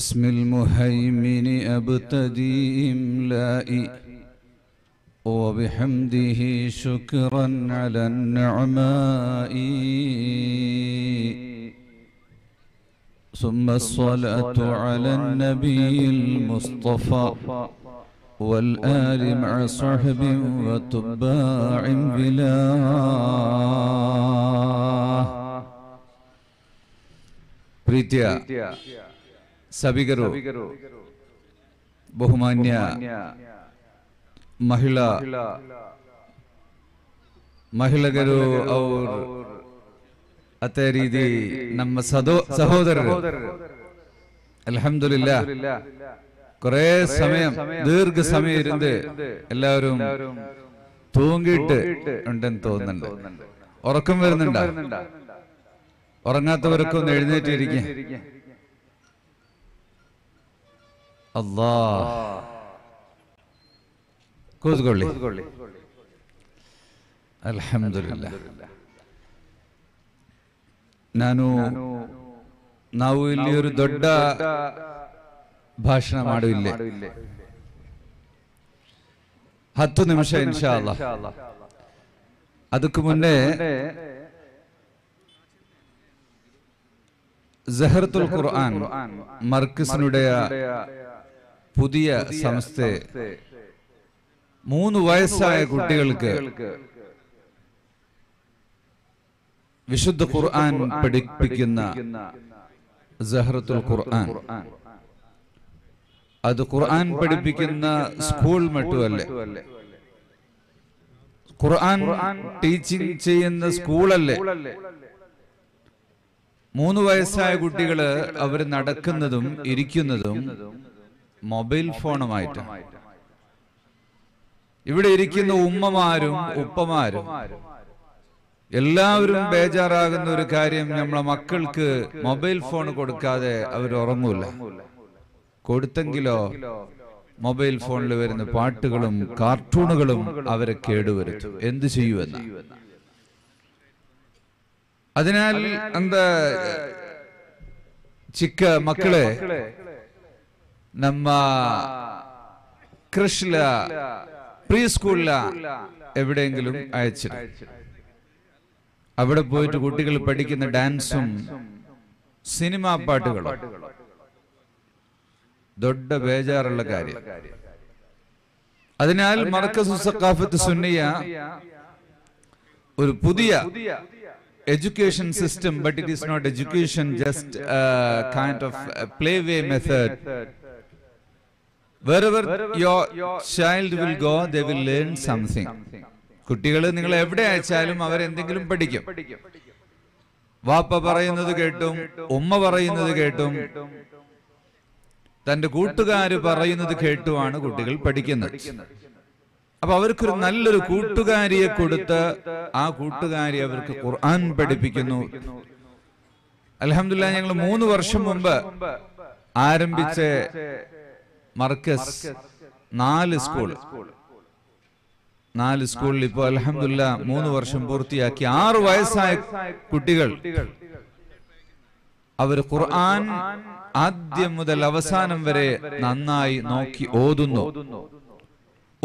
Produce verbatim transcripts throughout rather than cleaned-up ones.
بسم المهيمن أبتدي إملائي وبحمده شكرا على النعماء ثم الصلاة على النبي المصطفى والآل مع صحب وتباع بلا ಪ್ರೀತಿಯ ಸಭಿಗರು, ಬಹುಮಾನ್ಯ ಮಹಿಳಾ ಮಹಿಳೆಯರು ಅವರು ಅದೇ ರೀತಿ ನಮ್ಮ ಸಹೋದರರು, ಅಲ್ಹಮ್ದುಲಿಲ್ಲಾಹ್ കുറേ സമയം ദീർഘ സമയം ഇരുന്ന് എല്ലാവരും തൂങ്ങിയിട്ട് ഉണ്ടെന്ന് തോന്നുന്നുണ്ട്. ഉറക്കം വരുന്നുണ്ടോ? ഉറങ്ങാത്തവരൊക്കെ ഒന്ന് എഴുന്നേറ്റിരിക്കുക. അല്ലാ കൂതുകൊള്ളി. അൽഹംദുലില്ലാഹ്. ನಾನು ನಾವು ಇಲ್ಲಿ ഒരു ದೊಡ್ಡ ಭಾಷಣ ಮಾಡುವಿಲ್ಲ, ಹತ್ತು ನಿಮಿಷ ಇನ್ಶಾ ಅಲ್ಲಾಹ್. ಅದಕ್ಕೂ ಮುನ್ನೆ ಝಹറത്തുൽ ഖുർആൻ മർകസിനുടേ പുതിയ സംസ്ഥ മൂന്ന് വയസ്സായ കുട്ടികൾക്ക് വിശുദ്ധ ഖുർആൻ പഠിപ്പിക്കുന്ന ಝಹറത്തുൽ ഖുർആൻ, അത് ഖുർആൻ പഠിപ്പിക്കുന്ന സ്കൂൾ മറ്റുമല്ലേ, ഖുർആൻ ടീച്ചിങ് ചെയ്യുന്ന സ്കൂളല്ലേ. മൂന്ന് വയസ്സായ കുട്ടികള് അവർ നടക്കുന്നതും ഇരിക്കുന്നതും മൊബൈൽ ഫോണുമായിട്ട്. ഇവിടെ ഇരിക്കുന്ന ഉമ്മമാരും ഉപ്പമാരും എല്ലാവരും ബേജാറാകുന്ന ഒരു കാര്യം, നമ്മളെ മക്കൾക്ക് മൊബൈൽ ഫോൺ കൊടുക്കാതെ അവർ ഉറങ്ങൂല. കൊടുത്തെങ്കിലോ മൊബൈൽ ഫോണിൽ വരുന്ന പാട്ടുകളും കാർട്ടൂണുകളും അവരെ കേടുവരുത്തും. എന്ത് ചെയ്യുമെന്ന അതിനാൽ എന്താ ಚಿಕ್ಕ ಮಕ್ಕಳೇ, ನಮ್ಮ കൃഷ്ല പ്രീ സ്കൂളില എവിടെയെങ്കിലും അയച്ചിട്ട് അവിടെ പോയിട്ട് കുട്ടികൾ പഠിക്കുന്ന ഡാൻസും സിനിമാ പാട്ടുകളും ದೊಡ್ಡ ಬೇಜಾറുള്ള കാര്യം. അതിനാൽ മർകസ് സഖാഫത്ത് സുന്നിയ ഒരു പുതിയ education system, but it is not education, just a kind of a playway method. Wherever your child will go, they will learn something. കുട്ടികളെ നിങ്ങൾ എവിടെ അയച്ചാലും അവരെന്തെങ്കിലും പഠിക്കും. വാപ്പ പറയുന്നത് കേട്ടും ഉമ്മ പറയുന്നത് കേട്ടും തന്റെ കൂട്ടുകാര് പറയുന്നത് കേട്ടുമാണ് കുട്ടികൾ പഠിക്കുന്നത്. അപ്പൊ അവർക്കൊരു നല്ലൊരു കൂട്ടുകാരിയെ കൊടുത്ത് ആ കൂട്ടുകാരി അവർക്ക് ഖുർആൻ പഠിപ്പിക്കുന്നു. അൽഹംദുലില്ലാഹ്, ഞങ്ങൾ മൂന്ന് വർഷം മുമ്പ് ആരംഭിച്ച മർകസ് നാല് സ്കൂൾ നാല് സ്കൂളിൽ ഇപ്പോൾ അൽഹംദുലില്ലാഹ് മൂന്ന് വർഷം പൂർത്തിയാക്കി. ആറ് വയസ്സായ കുട്ടികൾ അവർ ഖുർആൻ ആദ്യം മുതൽ അവസാനം വരെ നന്നായി നോക്കി ഓതുന്നു.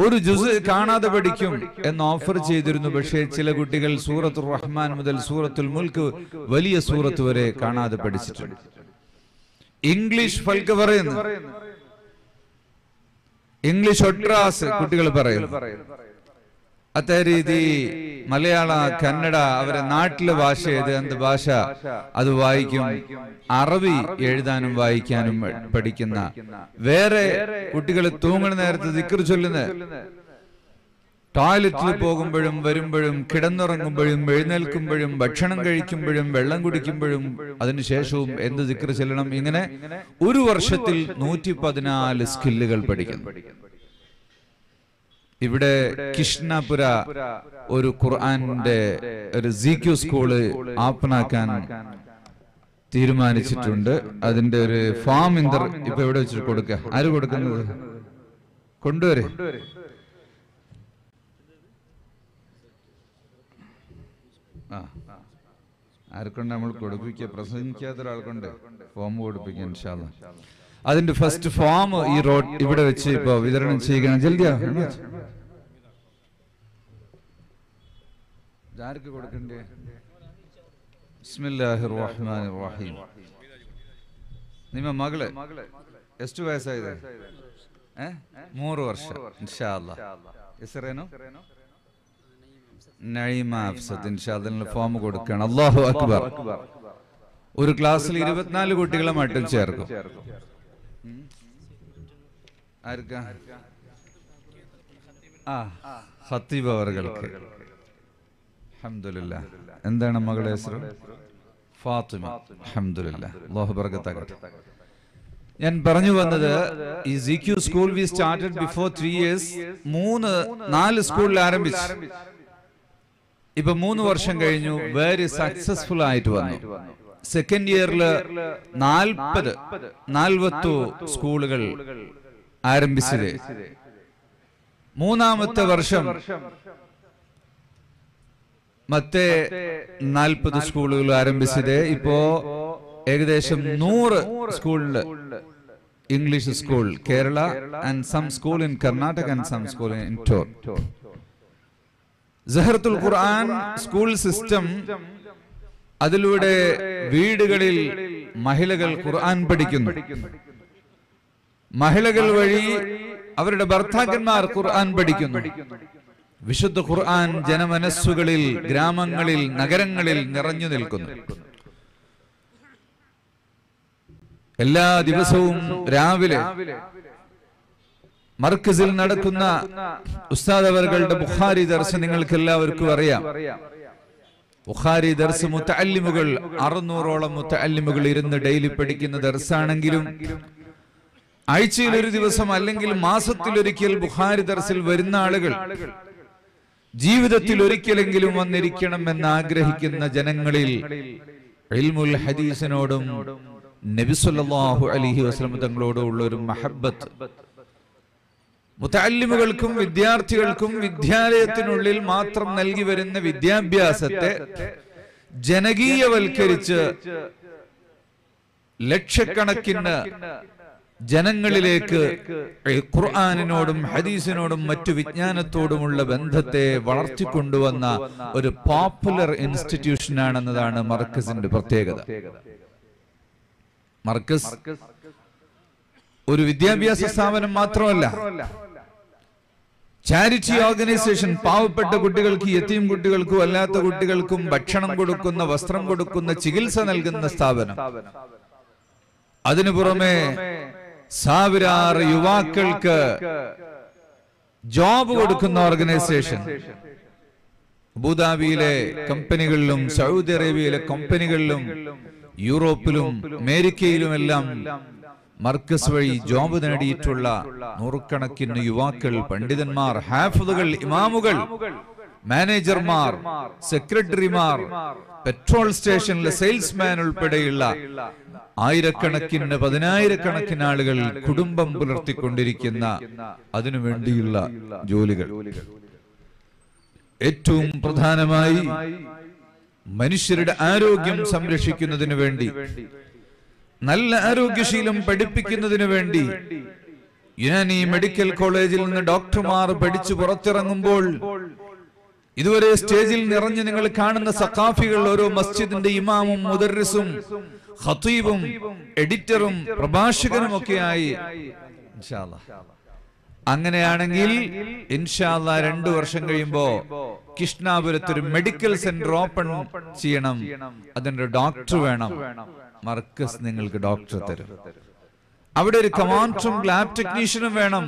ഒരു ജുസ് കാണാതെ പഠിക്കും എന്ന് ഓഫർ ചെയ്തിരുന്നു, പക്ഷേ ചില കുട്ടികൾ സൂറത്തുർ റഹ്മാൻ മുതൽ സൂറത്തുൽ മുൽക്ക് വലിയ സൂറത്ത് വരെ കാണാതെ പഠിച്ചിട്ടുണ്ട്. ഇംഗ്ലീഷ് ഫൽക്ക് പറയുന്നു, ഇംഗ്ലീഷ് ഒട്രാസ് കുട്ടികൾ പറയുന്നു. അതേ രീതി മലയാള, കന്നഡ അവരെ നാട്ടിലെ ഭാഷ ഏത് എന്ത് ഭാഷ അത് വായിക്കും. അറബി എഴുതാനും വായിക്കാനും പഠിക്കുന്ന വേറെ കുട്ടികൾ തൂങ്ങുന്ന നേരത്ത് ദിക്ർ ചൊല്ലുന്ന, ടോയ്ലറ്റിൽ പോകുമ്പോഴും വരുമ്പോഴും കിടന്നുറങ്ങുമ്പോഴും എഴുന്നേൽക്കുമ്പോഴും ഭക്ഷണം കഴിക്കുമ്പോഴും വെള്ളം കുടിക്കുമ്പോഴും അതിനുശേഷവും എന്ത് ദിക്ർ ചൊല്ലണം, ഇങ്ങനെ ഒരു വർഷത്തിൽ നൂറ്റി പതിനാല് സ്കില്ലുകൾ പഠിക്കുന്നു. ഇവിടെ കൃഷ്ണപുര ഒരു ഖുർആന്റെ ഒരു സിക്യു സ്കൂള് ആപ്പനാക്കാൻ തീരുമാനിച്ചിട്ടുണ്ട്. അതിന്റെ ഒരു ഫാം ഇന്റർ ഇപ്പൊ എവിടെ വെച്ചിട്ട് കൊടുക്കുക? ആര് കൊടുക്കുന്നത്? കൊണ്ടുവരെ ആർക്കൊണ്ട് നമ്മൾ കൊടുപ്പിക്കുക? പ്രസംഗിക്കാത്ത ഒരാൾക്കൊണ്ട് ഫോം കൊടുപ്പിക്കുക ഇൻഷാ അല്ലാഹ്. അതിന്റെ ഫസ്റ്റ് ഫോം ഈ റോഡ് ഇവിടെ വെച്ച് ഇപ്പോൾ വിതരണം ചെയ്യുകയാണ്. ജൽദിയാ ആർക്ക് കൊടുക്കണ്ടേ? ബിസ്മില്ലാഹിർ റഹ്മാനിർ റഹീം. ನಿಮ್ಮ ಮಗಳೇ ಎಷ್ಟು ವಯಸ್ಸಾಗಿದೆ? ಮೂರು ವರ್ಷ. ಇನ್ಶಾ ಅಲ್ಲಾ. ಹೆಸರೇನು? ನೈಮಾ ಅಫ್ಸದ್. ಇನ್ಶಾ ಅಲ್ಲಾ ನಿನ್ನ ಫಾರ್ಮ್ കൊടുക്കണം. അല്ലാഹു അക്ബർ. ഒരു ക്ലാസ്സിൽ ഇരുപത്തിനാല് കുട്ടികളെ മറ്റും ചേർക്കും. ആർക്കാ? ആ ഖത്തീബ് അവർക്ക്. അൽഹംദുലില്ലാ. എന്താണ് മകളുടെ ಹೆಸರು? ഫാത്തിമ. അൽഹംദുലില്ലാ. അല്ലാഹു ബർക്കത്താകട്ടെ. ഞാൻ പറഞ്ഞു വന്നത് ഈ C Q school we started before three years മൂന്ന് നാല് സ്കൂളിൽ ആരംഭിച്ചു. ഇപ്പൊ മൂന്ന് വർഷം കഴിഞ്ഞു, വെരി സക്സസ്ഫുൾ ആയിട്ട് വന്നു. സെക്കൻഡ് ഇയറിൽ നാൽപ്പത് നാൽപ്പത്തൊ സ്കൂളുകൾ ആരംഭിച്ചത്. മൂന്നാമത്തെ വർഷം മറ്റേ നാൽപ്പത് സ്കൂളുകൾ ആരംഭിച്ചത്. ഇപ്പോ ഏകദേശം നൂറ് സ്കൂളില് English school Kerala and some school in Karnataka and some school in ടോർ. സഹറത്തുൽ ഖുർആൻ സ്കൂൾ സിസ്റ്റം, അതിലൂടെ വീടുകളിൽ മഹിളകൾ ഖുർആൻ പഠിക്കുന്നു. മഹിളകൾ വഴി അവരുടെ ഭർത്താക്കന്മാർ ഖുർആൻ പഠിക്കുന്നു. വിശുദ്ധ ഖുർആൻ ജനമനസ്സുകളിൽ, ഗ്രാമങ്ങളിൽ, നഗരങ്ങളിൽ നിറഞ്ഞു നിൽക്കുന്നു. എല്ലാ ദിവസവും രാവിലെ മർക്കസിൽ നടക്കുന്ന ഉസ്താദ് അവരുടെ ബുഖാരി ദർസ് നിങ്ങൾക്ക് എല്ലാവർക്കും അറിയാം. ബുഖാരി ദർസ് മുത്തഅല്ലിമുകൾ അറുന്നൂറോളം മുത്തഅല്ലിമുകൾ ഇരുന്ന് ഡെയിലി പഠിക്കുന്ന ദർസാണെങ്കിലും ആഴ്ചയിൽ ഒരു ദിവസം അല്ലെങ്കിൽ മാസത്തിലൊരിക്കൽ ബുഖാരി ദർസിൽ വരുന്ന ആളുകൾ ജീവിതത്തിൽ ഒരിക്കലെങ്കിലും വന്നിരിക്കണം എന്ന് ആഗ്രഹിക്കുന്ന ജനങ്ങളിൽ ഇൽമുൽ ഹദീസിനോടും നബി സല്ലല്ലാഹു അലൈഹി വസല്ലം തങ്ങളോടുള്ള ഒരു മഹബത്ത്, മുതഅല്ലിമുകൾക്കും വിദ്യാർത്ഥികൾക്കും വിദ്യാലയത്തിനുള്ളിൽ മാത്രം നൽകി വരുന്ന വിദ്യാഭ്യാസത്തെ ജനകീയവൽക്കരിച്ച് ലക്ഷക്കണക്കിന് ജനങ്ങളിലേക്ക് ഖുർആനിനോടും ഹദീസിനോടും മറ്റു വിജ്ഞാനത്തോടുമുള്ള ബന്ധത്തെ വളർത്തിക്കൊണ്ടുവന്ന ഒരു പോപ്പുലർ ഇൻസ്റ്റിറ്റ്യൂഷൻ ആണെന്നതാണ് മർക്കസിന്റെ പ്രത്യേകത. മർക്കസ് ഒരു വിദ്യാഭ്യാസ സ്ഥാപനം മാത്രമല്ല, ചാരിറ്റി ഓർഗനൈസേഷൻ. പാവപ്പെട്ട കുട്ടികൾക്ക്, യതീം കുട്ടികൾക്കും അല്ലാത്ത കുട്ടികൾക്കും ഭക്ഷണം കൊടുക്കുന്ന, വസ്ത്രം കൊടുക്കുന്ന, ചികിത്സ നൽകുന്ന സ്ഥാപനം. അതിനു പുറമെ സാവിരാറ് യുവാക്കൾക്ക് ജോബ് കൊടുക്കുന്ന ഓർഗനൈസേഷൻ. അബുദാബിയിലെ കമ്പനികളിലും സൗദി അറേബ്യയിലെ കമ്പനികളിലും യൂറോപ്പിലും അമേരിക്കയിലുമെല്ലാം മർക്കസ് വഴി ജോബ് നേടിയിട്ടുള്ള നൂറുകണക്കിന് യുവാക്കൾ, പണ്ഡിതന്മാർ, ഹാഫിദുകൾ, ഇമാമുകൾ, മാനേജർമാർ, സെക്രട്ടറിമാർ, പെട്രോൾ സ്റ്റേഷനിലെ സെയിൽസ്മാൻ ഉൾപ്പെടെയുള്ള ആയിരക്കണക്കിന് പതിനായിരക്കണക്കിന് ആളുകൾ കുടുംബം പുലർത്തിക്കൊണ്ടിരിക്കുന്ന അതിനുവേണ്ടിയുള്ള ജോലികൾ. ഏറ്റവും പ്രധാനമായി മനുഷ്യരുടെ ആരോഗ്യം സംരക്ഷിക്കുന്നതിനു വേണ്ടി, നല്ല ആരോഗ്യശീലം പഠിപ്പിക്കുന്നതിനു വേണ്ടി യുനാനി മെഡിക്കൽ കോളേജിൽ നിന്ന് ഡോക്ടർമാർ പഠിച്ചു പുറത്തിറങ്ങുമ്പോൾ ഇതുവരെ സ്റ്റേജിൽ നിറഞ്ഞു നിങ്ങൾ കാണുന്ന സഖാഫികൾ, ഓരോ മസ്ജിദിന്റെ ഇമാമും മുദർരിസും ഖതീബും എഡിറ്ററും പ്രഭാഷകനും ഒക്കെയായി. ഇൻഷാ അല്ലാഹ് അങ്ങനെയാണെങ്കിൽ ഇൻഷാ അല്ലാഹ് രണ്ടു വർഷം കഴിയുമ്പോ കൃഷ്ണാപുരത്ത് ഒരു മെഡിക്കൽ സെന്റർ ഓപ്പൺ ചെയ്യണം. അതിന്റെ ഡോക്ടർ വേണം. മർക്കസ് നിങ്ങൾക്ക് ഡോക്ടർ തരും. അവിടെ ഒരു കമാൻഡറും ലാബ് ടെക്നീഷ്യനും വേണം.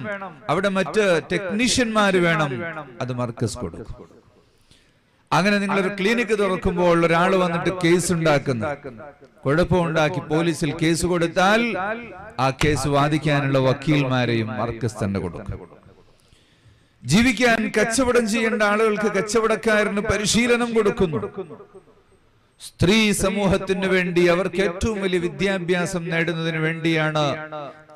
അവിടെ മറ്റ് ടെക്നീഷ്യന്മാര് വേണം. അത് മർക്കസ് കൊടുക്കും. അങ്ങനെ നിങ്ങളൊരു ക്ലിനിക്ക് തുറക്കുമ്പോൾ ഒരാൾ വന്നിട്ട് കേസ് ഉണ്ടാക്കുന്നു, കുഴപ്പമുണ്ടാക്കി പോലീസിൽ കേസ് കൊടുത്താൽ ആ കേസ് വാദിക്കാനുള്ള വക്കീൽമാരെയും മർക്കസ് തന്നെ കൊടുക്കും. ജീവിക്കാൻ കച്ചവടം ചെയ്യേണ്ട ആളുകൾക്ക് കച്ചവടക്കാരന് പരിശീലനം കൊടുക്കുന്നു. സ്ത്രീ സമൂഹത്തിന് വേണ്ടി, അവർക്ക് ഏറ്റവും വലിയ വിദ്യാഭ്യാസം നേടുന്നതിന് വേണ്ടിയാണ്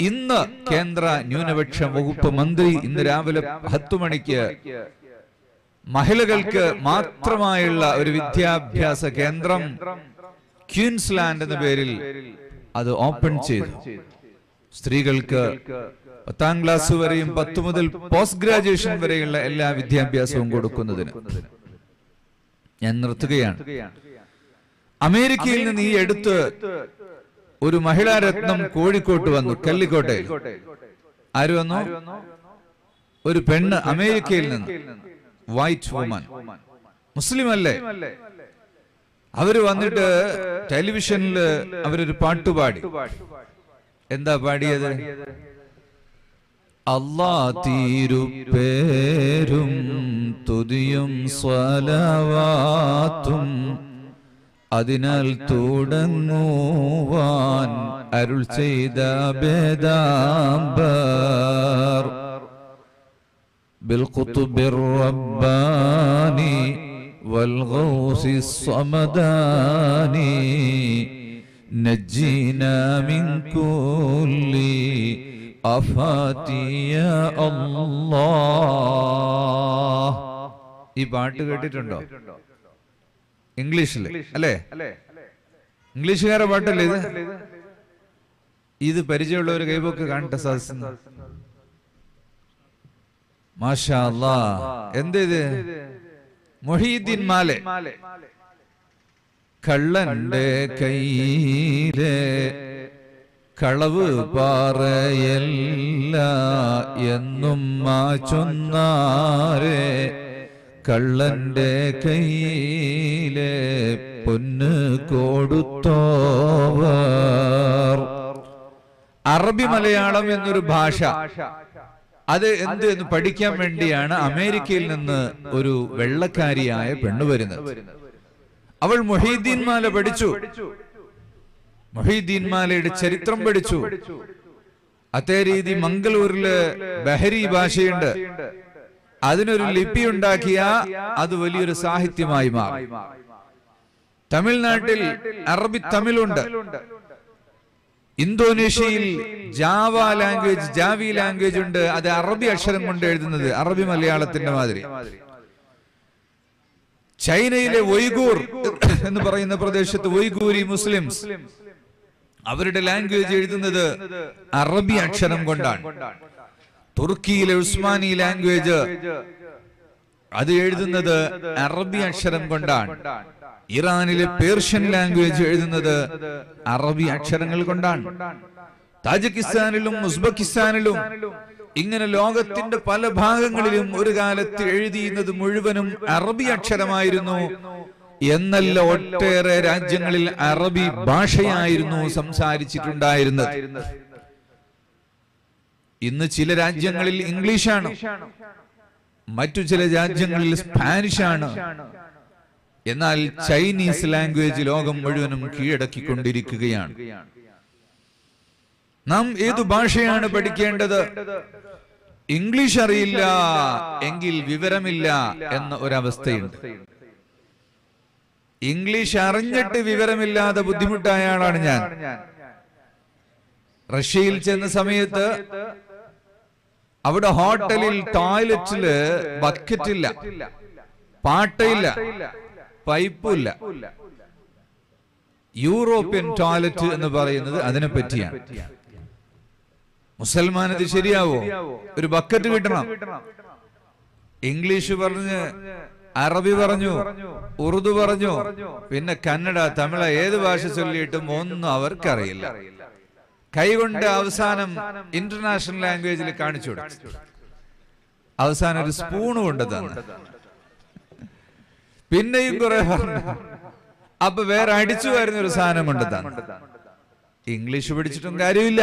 ഇന്ന് കേന്ദ്ര ന്യൂനപക്ഷ വകുപ്പ് മന്ത്രി ഇന്ന് രാവിലെ പത്തു മണിക്ക് മഹിളകൾക്ക് മാത്രമായുള്ള ഒരു വിദ്യാഭ്യാസ കേന്ദ്രം ക്വീൻസ്ലാൻഡ് എന്ന പേരിൽ അത് ഓപ്പൺ ചെയ്തു. സ്ത്രീകൾക്ക് പത്താം ക്ലാസ് വരെയും പത്ത് മുതൽ പോസ്റ്റ് ഗ്രാജുവേഷൻ വരെയുള്ള എല്ലാ വിദ്യാഭ്യാസവും കൊടുക്കുന്നതിന് ഞാൻ നിർത്തുകയാണ്. അമേരിക്കയിൽ നിന്ന് ഈ അടുത്ത് ഒരു മഹിളാരത്നം കോഴിക്കോട്ട് വന്നു, കല്ലിക്കോട്ടെ. ആര് വന്നു? ഒരു പെണ്ണ്, അമേരിക്കയിൽ നിന്ന്, വൈറ്റ് വുമൻ, മുസ്ലിം അല്ലേ. അവര് വന്നിട്ട് ടെലിവിഷനില് അവരൊരു പാട്ടുപാടി. എന്താ പാടിയത്? അല്ലാഹ് തിരുപ്പേരും തുതിയും സ്വലവാത്തും അതിനാൽ തുടങ്ങുവാൻ അരുൾ ചെയ്ത ബേദാംബർ ബിൽഖുതുബിർ റബ്ബാനി വൽഗൗസി സ്വമദാനി നജ്ജിനാ മിൻ കുല്ലി അഫാതിയ അല്ലാഹ്. ഈ പാട്ട് കേട്ടിട്ടുണ്ടോ? ഇംഗ്ലീഷില് അല്ലേ, ഇംഗ്ലീഷുകാരുടെ പാട്ടല്ലേ ഇത്. ഇത് പരിചയമുള്ള ഒരു കൈപോക്ക് കാണട്ടെ സദസ്. മാഷാ അല്ലാ, എന്തേത്? മൊഹീദ്ദീൻ മാലെ. കള്ളന്റെ കയ്യിലെ കളവ് പാറയല്ല എന്നും മാച്ചൊന്നാരെ കള്ളന്റെ കയ്യിലെ പൊന്ന് കൊടുത്തോവർ. അറബി മലയാളം എന്നൊരു ഭാഷ, അത് എന്ത് എന്ന് പഠിക്കാൻ വേണ്ടിയാണ് അമേരിക്കയിൽ നിന്ന് ഒരു വെള്ളക്കാരിയായ പെണ്ണ് വരുന്നത്. അവൾ മൊഹീദ്ദീൻ മാല പഠിച്ചു, മൊഹീദ്ദീൻ മാലയുടെ ചരിത്രം പഠിച്ചു. അതേ രീതി മംഗളൂരില് ബഹരി ഭാഷയുണ്ട്, അതിനൊരു ലിപി ഉണ്ടാക്കിയ അത് വലിയൊരു സാഹിത്യമായി മാറി. തമിഴ്നാട്ടിൽ അറബി തമിഴുണ്ട്, ഇന്തോനേഷ്യയിൽ ജാവ ലാംഗ്വേജ്, ജാവി ലാംഗ്വേജ് ഉണ്ട്, അത് അറബി അക്ഷരം കൊണ്ട് എഴുതുന്നത്, അറബി മലയാളത്തിന്റെ മാതിരി. ചൈനയിലെ ഒയ്ഗൂർ എന്ന് പറയുന്ന പ്രദേശത്ത് ഒയ്ഗൂരി മുസ്ലിംസ്, അവരുടെ ലാംഗ്വേജ് എഴുതുന്നത് അറബി അക്ഷരം കൊണ്ടാണ്. തുർക്കിയിലെ ഉസ്മാനി ലാംഗ്വേജ്, അത് എഴുതുന്നത് അറബി അക്ഷരം കൊണ്ടാണ്. ഇറാനിലെ പേർഷ്യൻ ലാംഗ്വേജ് എഴുതുന്നത് അറബി അക്ഷരങ്ങൾ കൊണ്ടാണ്. താജിക്കിസ്ഥാനിലും ഉസ്ബെക്കിസ്ഥാനിലും ഇങ്ങനെ ലോകത്തിന്റെ പല ഭാഗങ്ങളിലും ഒരു കാലത്ത് എഴുതിയിരുന്നത് മുഴുവനും അറബി അക്ഷരമായിരുന്നു. എന്നല്ല, ഒട്ടേറെ രാജ്യങ്ങളിൽ അറബി ഭാഷയായിരുന്നു സംസാരിച്ചിട്ടുണ്ടായിരുന്നത്. ഇന്ന് ചില രാജ്യങ്ങളിൽ ഇംഗ്ലീഷാണ്, മറ്റു ചില രാജ്യങ്ങളിൽ സ്പാനിഷാണ്. എന്നാൽ ചൈനീസ് ലാംഗ്വേജ് ലോകം മുഴുവനും കീഴടക്കിക്കൊണ്ടിരിക്കുകയാണ്. നാം ഏതു ഭാഷയാണ് പഠിക്കേണ്ടത്? ഇംഗ്ലീഷ് അറിയില്ല എങ്കിൽ വിവരമില്ല എന്ന ഒരവസ്ഥയുണ്ട്. ഇംഗ്ലീഷ് അറിഞ്ഞിട്ട് വിവരമില്ലാതെ ബുദ്ധിമുട്ടായ ആളാണ് ഞാൻ. റഷ്യയിൽ ചെന്ന സമയത്ത് അവിടെ ഹോട്ടലിൽ ടോയ്ലറ്റില് ബക്കറ്റില്ല, പാട്ടയില്ല, പൈപ്പില്ല. യൂറോപ്യൻ ടോയ്ലറ്റ് എന്ന് പറയുന്നത് അതിനെ പറ്റിയാണ്. മുസൽമാൻ അത് ശരിയാവോ? ഒരു ബക്കറ്റ് കിട്ടണം. ഇംഗ്ലീഷ് പറഞ്ഞ്, അറബി പറഞ്ഞു, ഉറുദു പറഞ്ഞു, പിന്നെ കന്നഡ, തമിഴ്, ഏത് ഭാഷ ചൊല്ലിയിട്ടും ഒന്നും അവർക്കറിയില്ല. കൈകൊണ്ട് അവസാനം ഇന്റർനാഷണൽ ലാംഗ്വേജിൽ കാണിച്ചു കൊടുത്തു. അവസാനം ഒരു സ്പൂണ് കൊണ്ട് തന്നു. പിന്നെയും കുറെ പറഞ്ഞു. അപ്പൊ വേറെ അടിച്ചു വരുന്ന ഒരു സാധനം കൊണ്ട് തന്നു. ഇംഗ്ലീഷ് പഠിച്ചിട്ടും കാര്യമില്ല.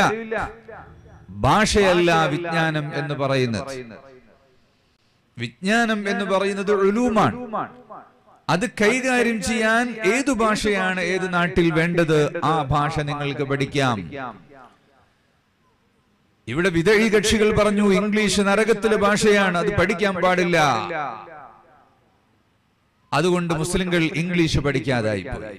ഭാഷയല്ല വിജ്ഞാനം എന്ന് പറയുന്നത്. വിജ്ഞാനം എന്ന് പറയുന്നത് ഉലൂമാണ്. അത് കൈകാര്യം ചെയ്യാൻ ഏതു ഭാഷയാണ് ഏത് നാട്ടിൽ വേണ്ടത്, ആ ഭാഷ നിങ്ങൾക്ക് പഠിക്കാം. ഇവിടെ വിദേശി കക്ഷികൾ പറഞ്ഞു ഇംഗ്ലീഷ് നരകത്തിലെ ഭാഷയാണ്, അത് പഠിക്കാൻ പാടില്ല. അതുകൊണ്ട് മുസ്ലിങ്ങൾ ഇംഗ്ലീഷ് പഠിക്കാതായി പോയി.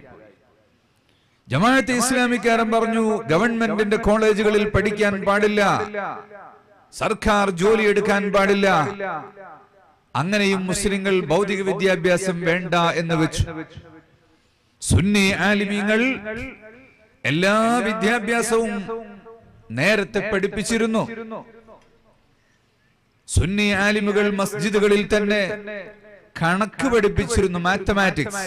ജമാഅത്തെ ഇസ്ലാമിക്കാരൻ പറഞ്ഞു ഗവൺമെന്റിന്റെ കോളേജുകളിൽ പഠിക്കാൻ പാടില്ല, സർക്കാർ ജോലി എടുക്കാൻ പാടില്ല. അങ്ങനെയും മുസ്ലിങ്ങൾ ഭൗതിക വിദ്യാഭ്യാസം വേണ്ട എന്ന് വെച്ചു. സുന്നി ആലിമീങ്ങൾ എല്ലാ വിദ്യാഭ്യാസവും നേരത്തെ പഠിപ്പിച്ചിരുന്നു. സുന്നി ആലിമുകൾ മസ്ജിദുകളിൽ തന്നെ കണക്ക് പഠിപ്പിച്ചിരുന്നു, മാത്തമാറ്റിക്സ്.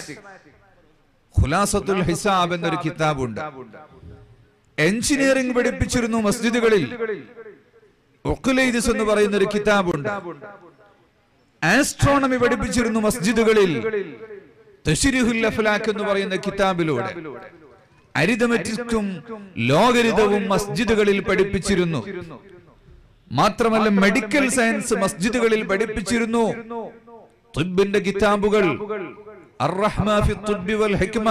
ഖുലാസത്തുൽ ഹിസാബ് എന്നൊരു കിതാബുണ്ട്. എഞ്ചിനീയറിംഗ് പഠിപ്പിച്ചിരുന്നു മസ്ജിദുകളിൽ. ഉഖലൈദിസ് എന്ന് പറയുന്ന ഒരു കിതാബുണ്ട്. ആസ്ട്രോണമി പഠിപ്പിച്ചിരുന്നു മസ്ജിദുകളിൽ. തശ്രീഹുൽ അഫ്ലാഖ് എന്ന് പറയുന്ന കിതാബിലൂടെ അരിതമെറ്റിക്സും ലോഗരിതവും മസ്ജിദുകളിൽ പഠിപ്പിച്ചിരുന്നു. മാത്രമല്ല മെഡിക്കൽ സയൻസ് മസ്ജിദുകളിൽ പഠിപ്പിച്ചിരുന്നു. തുബ്ബിന്റെ കിതാബുകൾ, അർറഹ്മ ഫി തുബ്ബി വൽ ഹിക്മ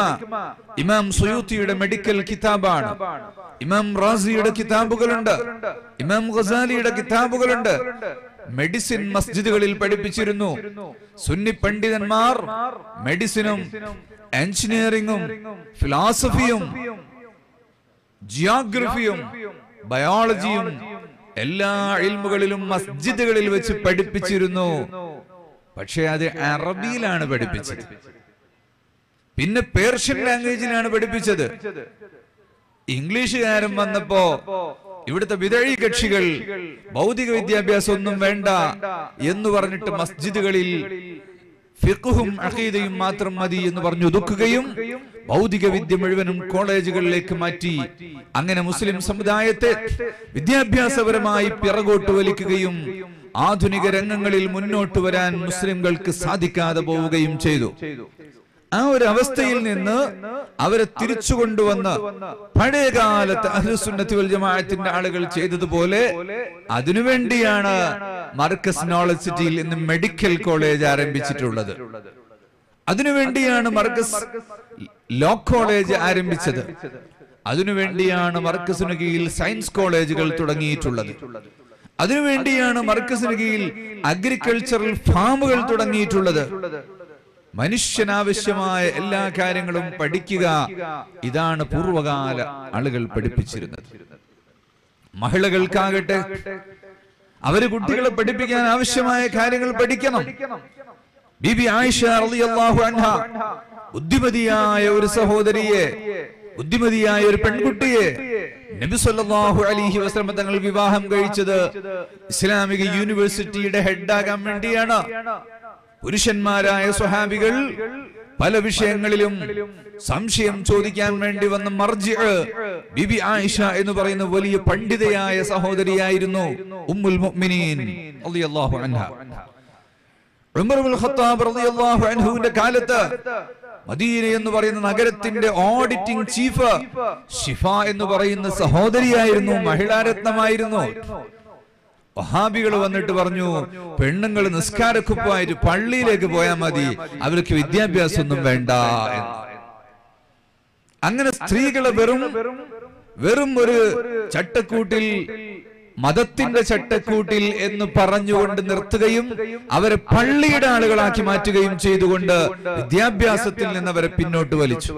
ഇമാം സുയൂത്തിയുടെ മെഡിക്കൽ കിതാബാണ്. ഇമാം റാസിയുടെ കിതാബുകളുണ്ട്, ഇമാം ഗസാലിയുടെ കിതാബുകളുണ്ട്. മെഡിസിൻ മസ്ജിദുകളിൽ പഠിപ്പിച്ചിരുന്നു. സുന്നി പണ്ഡിതന്മാർ മെഡിസിനും എഞ്ചിനീയറിംഗും ഫിലോസഫിയും ജിയോഗ്രഫിയും ബയോളജിയും എല്ലാ ഇൽമുകളിലും മസ്ജിദുകളിൽ വെച്ച് പഠിപ്പിച്ചിരുന്നു. പക്ഷെ അത് അറബിയിലാണ് പഠിപ്പിച്ചത്, പിന്നെ പേർഷ്യൻ ലാംഗ്വേജിലാണ് പഠിപ്പിച്ചത്. ഇംഗ്ലീഷുകാരൻ വന്നപ്പോ ഇവിടുത്തെ വിദഴി കക്ഷികൾ ഭൗതിക വിദ്യാഭ്യാസം ഒന്നും വേണ്ട എന്ന് പറഞ്ഞിട്ട് മസ്ജിദുകളിൽ ഫിഖുഹും അഖീദയും മാത്രം മതി എന്ന് പറഞ്ഞു ഒതുക്കുകയും ഭൗതിക വിദ്യ മുഴുവനും കോളേജുകളിലേക്ക് മാറ്റി. അങ്ങനെ മുസ്ലിം സമുദായത്തെ വിദ്യാഭ്യാസപരമായി പിറകോട്ട് വലിക്കുകയും ആധുനിക രംഗങ്ങളിൽ മുന്നോട്ട് വരാൻ മുസ്ലിംകൾക്ക് സാധിക്കാതെ പോവുകയും ചെയ്തു. ആ ഒരു അവസ്ഥയിൽ നിന്ന് അവരെ തിരിച്ചു കൊണ്ടുവന്ന് പഴയകാലത്ത് അഹ്ലുസുന്നത്തി വൽ ജമാഅത്തിന്റെ ആളുകൾ ചെയ്തതുപോലെ അതിനുവേണ്ടിയാണ് മർകസ് നോളജ് സിറ്റിയിൽ ഇന്ന് മെഡിക്കൽ കോളേജ് ആരംഭിച്ചിട്ടുള്ളത്. അതിനുവേണ്ടിയാണ് മർകസ് ലോ കോളേജ് ആരംഭിച്ചത്. അതിനുവേണ്ടിയാണ് മർകസിന് കീഴിൽ സയൻസ് കോളേജുകൾ തുടങ്ങിയിട്ടുള്ളത്. അതിനുവേണ്ടിയാണ് മർകസിന് കീഴിൽ അഗ്രികൾച്ചറൽ ഫാമുകൾ തുടങ്ങിയിട്ടുള്ളത്. മനുഷ്യനാവശ്യമായ എല്ലാ കാര്യങ്ങളും പഠിക്കുക, ഇതാണ് പൂർവകാല ആളുകൾ പഠിപ്പിച്ചിരുന്നത്. മഹിളകൾക്കാകട്ടെ അവര് കുട്ടികളെ പഠിപ്പിക്കാൻ ആവശ്യമായ കാര്യങ്ങൾ പഠിക്കണം. ബിബി ആയിഷ റളിയല്ലാഹു അൻഹ ബുദ്ധിമതിയായ ഒരു സഹോദരിയെ, ബുദ്ധിമതിയായ ഒരു പെൺകുട്ടിയെ നബി സല്ലല്ലാഹു അലൈഹി വസല്ലം തങ്ങൾ വിവാഹം കഴിച്ചത് ഇസ്ലാമിക യൂണിവേഴ്സിറ്റിയുടെ ഹെഡാകാൻ വേണ്ടിയാണ്. പുരുഷന്മാരായ സ്വഹാബികൾ പല വിഷയങ്ങളിലും സംശയം ചോദിക്കാൻ വേണ്ടി വന്ന മർജിഅ് ബിബി ആയിഷ എന്ന് പറയുന്ന വലിയ പണ്ഡിതയായ സഹോദരിയായിരുന്നു, ഉമ്മുൽ മുഅ്മിനീൻ റളിയല്ലാഹു അൻഹ. ഉമർ ഇബ്നുൽ ഖത്താബ് റളിയല്ലാഹു അൻഹുവിന്റെ കാലത്ത് മദീന എന്ന് പറയുന്ന നഗരത്തിന്റെ ഓഡിറ്റിംഗ് ചീഫ് ഷിഫ എന്ന് പറയുന്ന സഹോദരിയായിരുന്നു, മഹിളാരത്നമായിരുന്നു. വഹാബികൾ വന്നിട്ട് പറഞ്ഞു, പെണ്ണുങ്ങൾ നിസ്കാരക്കുപ്പായിട്ട് പള്ളിയിലേക്ക് പോയാൽ മതി, അവർക്ക് വിദ്യാഭ്യാസം ഒന്നും വേണ്ട എന്ന്. അങ്ങനെ സ്ത്രീകളെ വെറും വെറും ഒരു ചട്ടക്കൂട്ടിൽ, മതത്തിന്റെ ചട്ടക്കൂട്ടിൽ എന്ന് പറഞ്ഞുകൊണ്ട് നിർത്തുകയും അവരെ പള്ളിയുടെ ആളുകളാക്കി മാറ്റുകയും ചെയ്തുകൊണ്ട് വിദ്യാഭ്യാസത്തിൽ നിന്ന് അവരെ പിന്നോട്ട് വലിച്ചു.